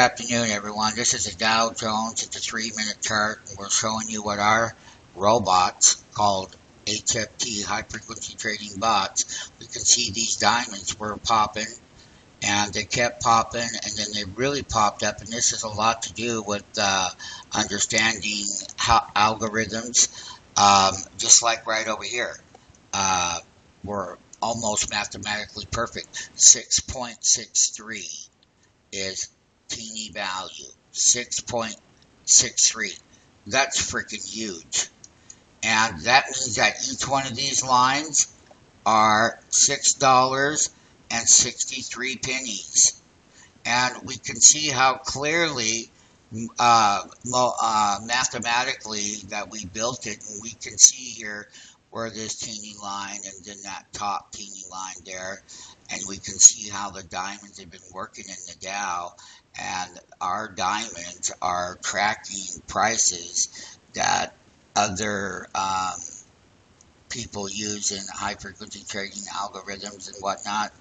afternoon, everyone. This is the Dow Jones at the 3-minute chart, and we're showing you what our robots called HFT, high frequency trading bots. We can see these diamonds were popping, and they kept popping, and then they really popped up. And this is a lot to do with understanding how algorithms, just like right over here, were almost mathematically perfect. 6.63 is teeny value. 6.63. That's freaking huge. And that means that each one of these lines are $6.63. And we can see how clearly mathematically that we built it, and we can see here where this teeny line and then that top teeny line there, and we can see how the diamonds have been working in the Dow, and our diamonds are tracking prices that other people use in high frequency trading algorithms and whatnot,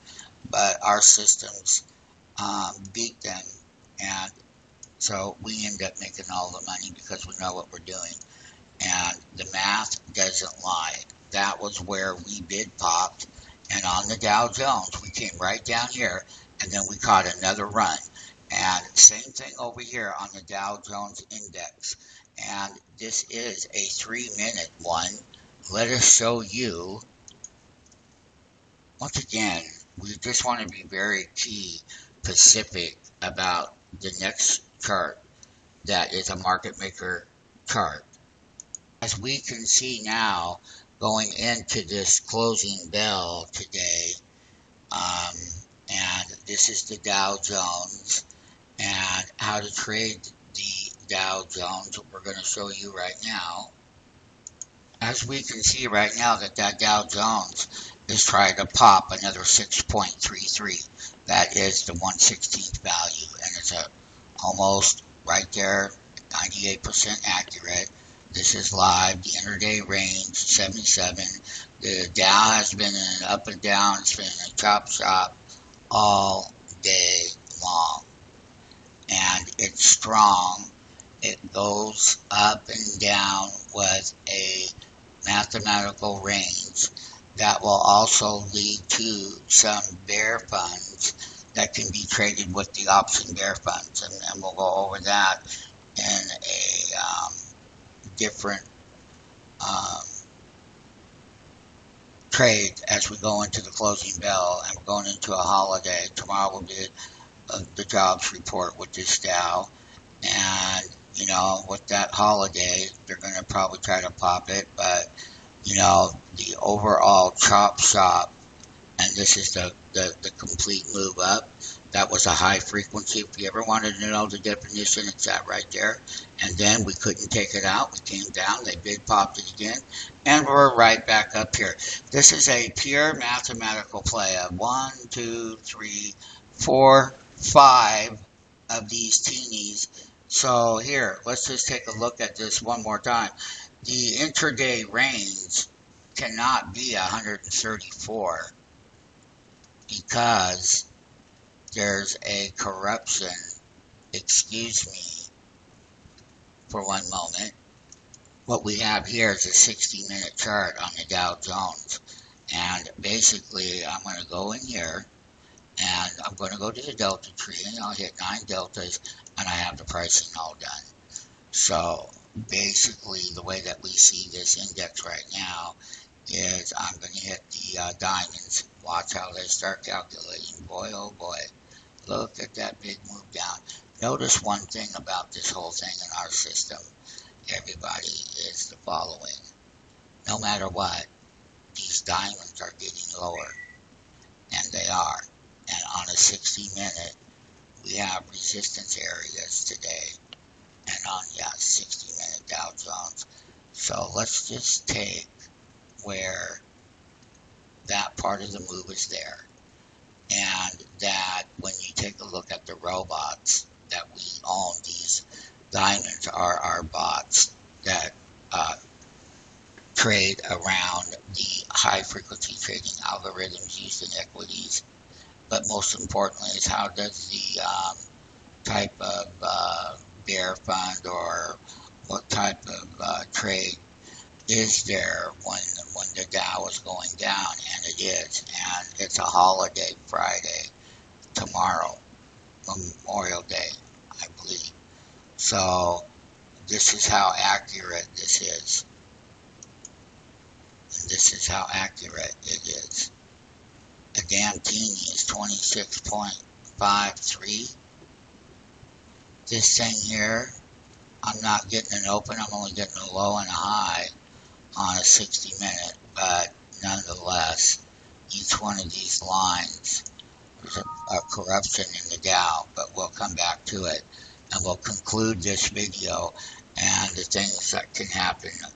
but our systems beat them, and so we end up making all the money because we know what we're doing. And the math doesn't lie. That was where we bid popped, and on the Dow Jones we came right down here, and then we caught another run. And same thing over here on the Dow Jones Index. And this is a 3-minute one. Let us show you. Once again, we just want to be very key specific about the next chart that is a market maker chart. As we can see now, going into this closing bell today, and this is the Dow Jones, and how to trade the Dow Jones, we're going to show you right now. As we can see right now that Dow Jones is trying to pop another 6.33. That is the 1/16th value, and it's almost right there, 98% accurate. This is live, the intraday range, 77. The Dow has been in an up and down, it's been in a chop shop all day long. And it's strong. It goes up and down with a mathematical range that will also lead to some bear funds that can be traded with the option bear funds. And we'll go over that in a different trade as we go into the closing bell, and we're going into a holiday. Tomorrow will be the jobs report with this Dow, and you know, with that holiday they're going to probably try to pop it, but you know, the overall chop shop, and this is the complete move up. That was a high frequency. If you ever wanted to know the definition, it's that right there. And then we couldn't take it out. We came down. They bid popped it again. And we're right back up here. This is a pure mathematical play of 1, 2, 3, 4, 5 of these teenies. So here, let's just take a look at this one more time. The intraday range cannot be 134 because there's a corruption, excuse me for one moment. What we have here is a 60-minute chart on the Dow Jones. And basically, I'm going to go in here, and I'm going to go to the Delta tree, and I'll hit 9 deltas, and I have the pricing all done. So basically, the way that we see this index right now is I'm going to hit the diamonds. Watch how they start calculating. Boy, oh boy. Look at that big move down. Notice one thing about this whole thing in our system, everybody, is the following. No matter what, these diamonds are getting lower, and they are. And on a 60-minute, we have resistance areas today, and on, yeah, 60-minute Dow Jones. So let's just take where that part of the move is there, and that when you take a look at the robots that we own, these diamonds are our bots that trade around the high frequency trading algorithms used in equities. But most importantly is how does the type of bear fund or what type of trade is there when the Dow is going down, and it is, and it's a holiday Friday tomorrow, Memorial Day, I believe. So this is how accurate this is. And this is how accurate it is. The Dantini is 26.53. This thing here, I'm not getting an open, I'm only getting a low and a high on a 60-minute, but nonetheless, each one of these lines is a corruption in the Dow, but we'll come back to it. And we'll conclude this video and the things that can happen a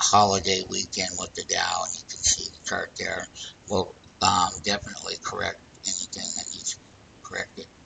holiday weekend with the Dow, and you can see the chart there. We'll definitely correct anything that needs corrected.